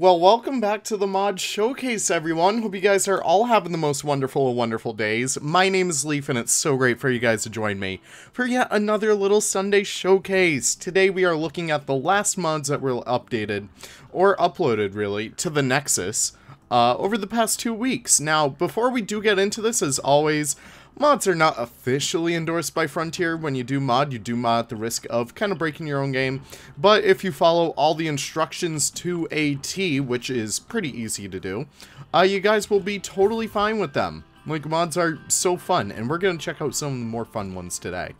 Well, welcome back to the Mod Showcase, everyone. Hope you guys are all having the most wonderful of wonderful days. My name is Leaf, and it's so great for you guys to join me for yet another little Sunday Showcase. Today we are looking at the last mods that were updated, or uploaded really, to the Nexus over the past 2 weeks. Now, before we do get into this, as always, mods are not officially endorsed by Frontier. When you do mod at the risk of kind of breaking your own game. But if you follow all the instructions to a T, which is pretty easy to do, you guys will be totally fine with them. Like, mods are so fun, and we're going to check out some of the more fun ones today.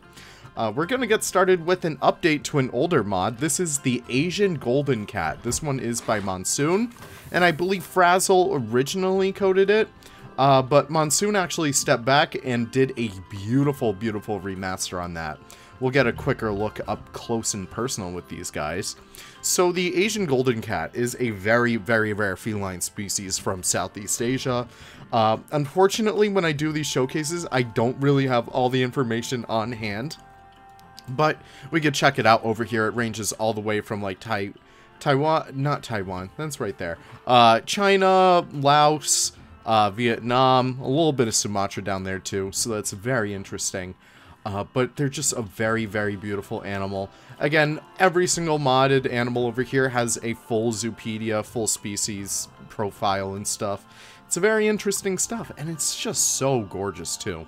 We're going to get started with an update to an older mod. This is the Asian Golden Cat. This one is by Monsoon, and I believe Frazzle originally coded it. But Monsoon actually stepped back and did a beautiful, beautiful remaster on that. We'll get a quicker look up close and personal with these guys. So the Asian Golden Cat is a very, very rare feline species from Southeast Asia. Unfortunately, when I do these showcases, I don't really have all the information on hand. But we could check it out over here. It ranges all the way from like Taiwan, not Taiwan, that's right there. China, Laos, Vietnam, a little bit of Sumatra down there too, so that's very interesting. But they're just a very, very beautiful animal. Again, every single modded animal over here has a full Zoopedia, full species profile and stuff. It's a very interesting stuff, and it's just so gorgeous too.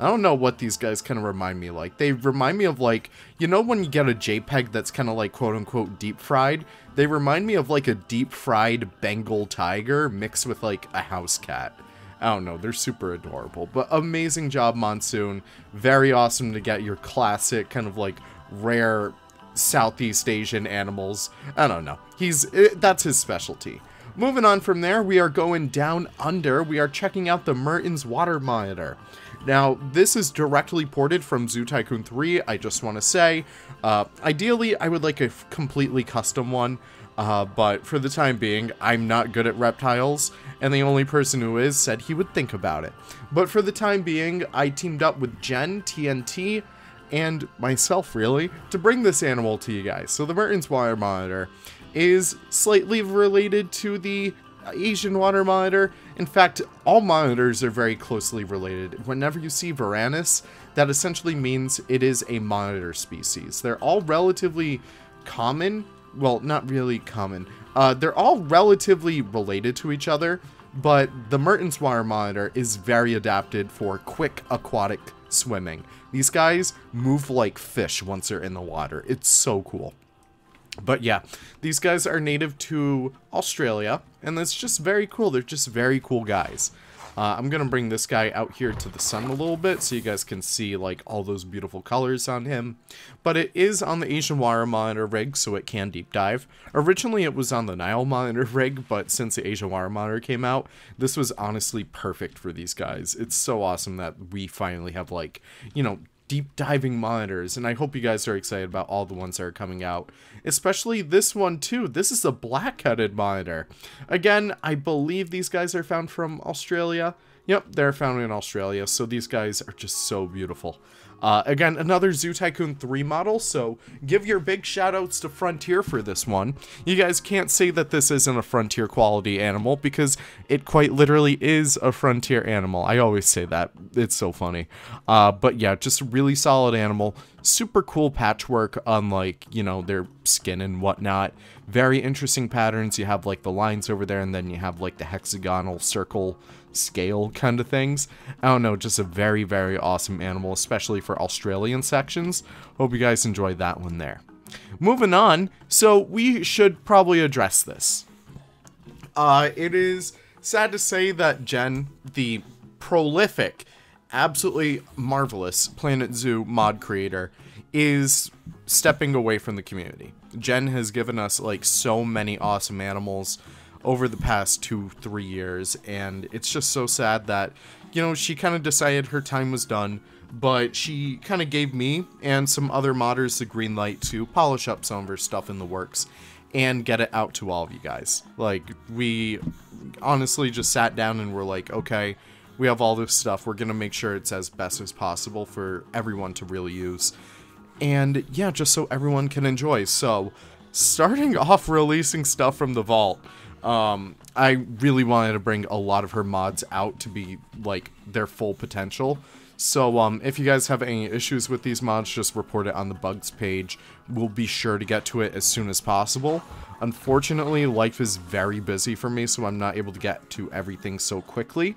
I don't know what these guys kind of remind me like. They remind me of, like, you know when you get a JPEG that's kind of like quote-unquote deep-fried? They remind me of like a deep-fried Bengal tiger mixed with like a house cat. I don't know, they're super adorable. But amazing job, Monsoon. Very awesome to get your classic kind of like rare Southeast Asian animals. I don't know, that's his specialty. Moving on from there, we are going down under. We are checking out the Merton's Water Monitor. Now, this is directly ported from Zoo Tycoon 3, I just want to say. Ideally, I would like a completely custom one, but for the time being, I'm not good at reptiles, and the only person who is said he would think about it. But for the time being, I teamed up with Jen, TNT, and myself, really, to bring this animal to you guys. So the Merton's Wire Monitor is slightly related to the Asian Water Monitor. In fact, all monitors are very closely related. Whenever you see Varanus, that essentially means it is a monitor species. They're all relatively common. Well, not really common. They're all relatively related to each other, but the Merton's Water Monitor is very adapted for quick aquatic swimming. These guys move like fish once they're in the water. It's so cool. But yeah, these guys are native to Australia, and that's just very cool. They're just very cool guys. I'm going to bring this guy out here to the sun a little bit so you guys can see like all those beautiful colors on him. But it is on the Asian Wire Monitor rig, so it can deep dive. Originally, it was on the Nile Monitor rig, but since the Asian Wire Monitor came out, this was honestly perfect for these guys. It's so awesome that we finally have, like, you know, deep diving monitors, and I hope you guys are excited about all the ones that are coming out, especially this one too. This is the black-headed monitor. Again, I believe these guys are found from Australia. Yep, they're found in Australia, so these guys are just so beautiful. Again, another Zoo Tycoon 3 model, so give your big shoutouts to Frontier for this one. You guys can't say that this isn't a Frontier quality animal, because it quite literally is a Frontier animal. I always say that. It's so funny. But yeah, just a really solid animal. Super cool patchwork on, like, you know, their skin and whatnot. Very interesting patterns. You have, like, the lines over there, and then you have, like, the hexagonal circle scale kind of things. I don't know, just a very, very awesome animal, especially for Australian sections. Hope you guys enjoyed that one there. Moving on, so we should probably address this. It is sad to say that Jen, the prolific, absolutely marvelous Planet Zoo mod creator, is stepping away from the community. Jen has given us, like, so many awesome animals over the past 2-3 years, and it's just so sad that, you know, she kind of decided her time was done, but she kind of gave me and some other modders the green light to polish up some of her stuff in the works and get it out to all of you guys. Like, we honestly just sat down and were like, okay, we have all this stuff, we're gonna make sure it's as best as possible for everyone to really use, and yeah, just so everyone can enjoy. So starting off releasing stuff from the vault, I really wanted to bring a lot of her mods out to be, like, their full potential. So, if you guys have any issues with these mods, just report it on the bugs page. We'll be sure to get to it as soon as possible. Unfortunately, life is very busy for me, so I'm not able to get to everything so quickly.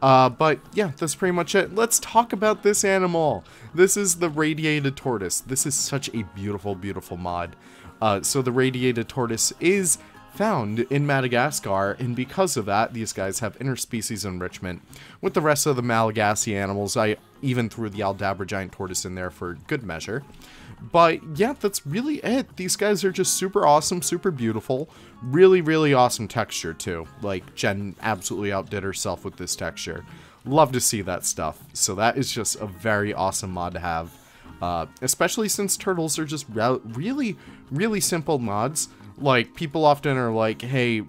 But, yeah, that's pretty much it. Let's talk about this animal. This is the Radiated Tortoise. This is such a beautiful, beautiful mod. So the Radiated Tortoise is found in Madagascar, and because of that, these guys have interspecies enrichment. With the rest of the Malagasy animals, I even threw the Aldabra giant tortoise in there for good measure. But yeah, that's really it. These guys are just super awesome, super beautiful. Really, really awesome texture too. Like, Jen absolutely outdid herself with this texture. Love to see that stuff. So that is just a very awesome mod to have. Especially since turtles are just really, really simple mods. Like, people often are like, hey,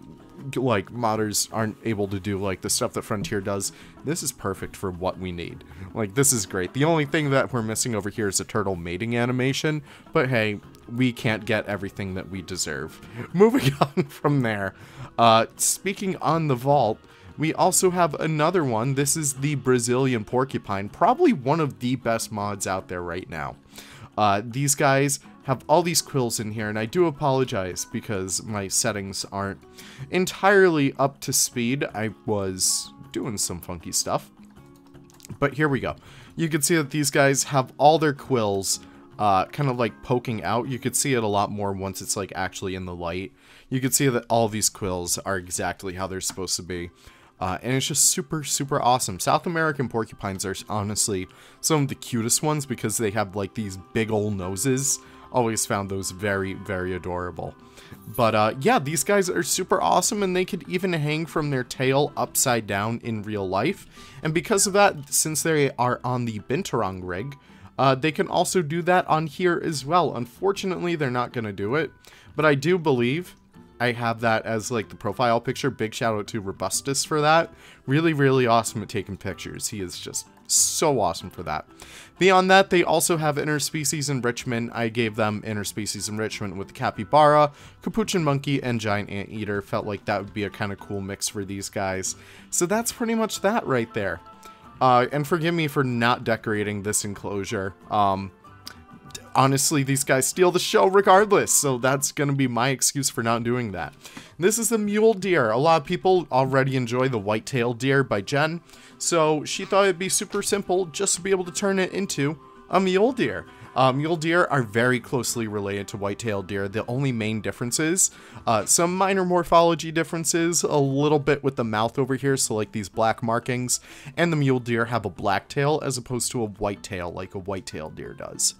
like, modders aren't able to do, like, the stuff that Frontier does. This is perfect for what we need. Like, this is great. The only thing that we're missing over here is a turtle mating animation, but hey, we can't get everything that we deserve. Moving on from there, speaking on the vault, we also have another one. This is the Brazilian Porcupine, probably one of the best mods out there right now. These guys have all these quills in here, and I do apologize because my settings aren't entirely up to speed. I was doing some funky stuff, but here we go. You can see that these guys have all their quills kind of like poking out. You could see it a lot more once it's like actually in the light. You can see that all these quills are exactly how they're supposed to be. And it's just super, super awesome. South American porcupines are honestly some of the cutest ones because they have like these big ol' noses. Always found those very, very adorable. But yeah, these guys are super awesome, and they could even hang from their tail upside down in real life. And because of that, since they are on the Binturong rig, they can also do that on here as well. Unfortunately, they're not going to do it, but I do believe I have that as like the profile picture. Big shout out to Robustus for that. Really, really awesome at taking pictures. He is just so awesome for that. Beyond that, they also have interspecies enrichment. I gave them interspecies enrichment with the capybara, capuchin monkey, and giant anteater. Felt like that would be a kind of cool mix for these guys. So that's pretty much that right there. And forgive me for not decorating this enclosure. Honestly, these guys steal the show regardless, so that's going to be my excuse for not doing that. This is the mule deer. A lot of people already enjoy the white-tailed deer by Jen, so she thought it'd be super simple just to be able to turn it into a mule deer. Mule deer are very closely related to white-tailed deer. The only main difference is some minor morphology differences, a little bit with the mouth over here, so like these black markings, and the mule deer have a black tail as opposed to a white tail like a white-tailed deer does.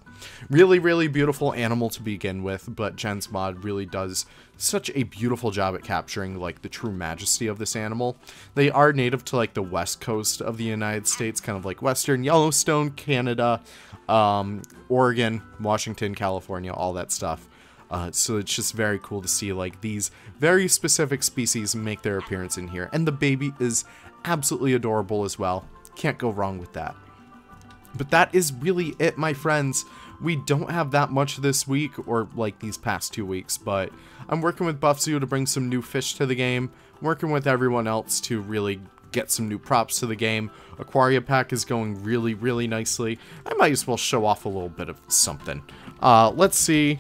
Really, really beautiful animal to begin with, but Jen's mod really does such a beautiful job at capturing, like, the true majesty of this animal. They are native to, like, the west coast of the United States, kind of like western Yellowstone, Canada, Oregon, Washington, California, all that stuff. So it's just very cool to see, like, these very specific species make their appearance in here. And the baby is absolutely adorable as well. Can't go wrong with that. But that is really it, my friends. We don't have that much this week, or like these past 2 weeks, but I'm working with Buffzu to bring some new fish to the game, I'm working with everyone else to really get some new props to the game. Aquaria pack is going really, really nicely. I might as well show off a little bit of something. Let's see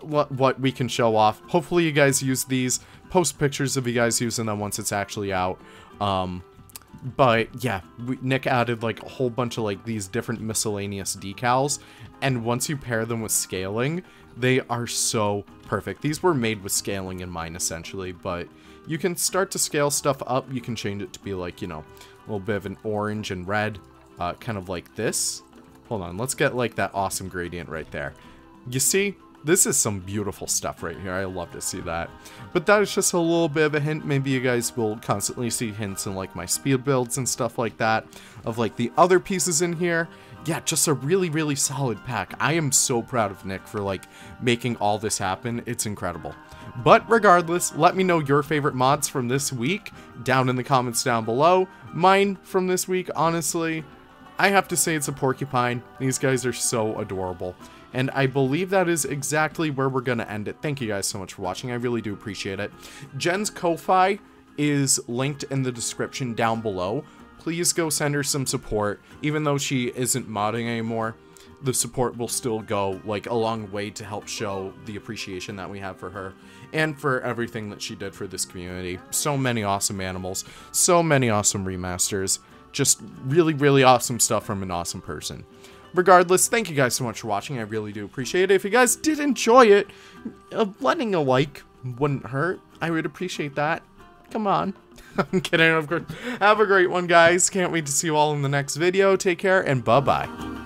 what we can show off. Hopefully you guys use these, post pictures of you guys using them once it's actually out. But yeah, Nick added like a whole bunch of like these different miscellaneous decals, and once you pair them with scaling, they are so perfect. These were made with scaling in mind essentially, but you can start to scale stuff up. You can change it to be like, you know, a little bit of an orange and red, kind of like this. Hold on, let's get like that awesome gradient right there. You see? This is some beautiful stuff right here. I love to see that. But that is just a little bit of a hint. Maybe you guys will constantly see hints in like my speed builds and stuff like that of like the other pieces in here. Yeah, just a really, really solid pack. I am so proud of Nick for like making all this happen. It's incredible. But regardless, let me know your favorite mods from this week down in the comments down below. Mine from this week, honestly, I have to say it's a porcupine. These guys are so adorable. And I believe that is exactly where we're going to end it. Thank you guys so much for watching. I really do appreciate it. Jen's Ko-Fi is linked in the description down below. Please go send her some support. Even though she isn't modding anymore, the support will still go like a long way to help show the appreciation that we have for her and for everything that she did for this community. So many awesome animals, so many awesome remasters, just really, really awesome stuff from an awesome person. Regardless, thank you guys so much for watching. I really do appreciate it. If you guys did enjoy it, letting a like wouldn't hurt. I would appreciate that. Come on. I'm kidding, of course. Have a great one, guys. Can't wait to see you all in the next video. Take care and bye-bye.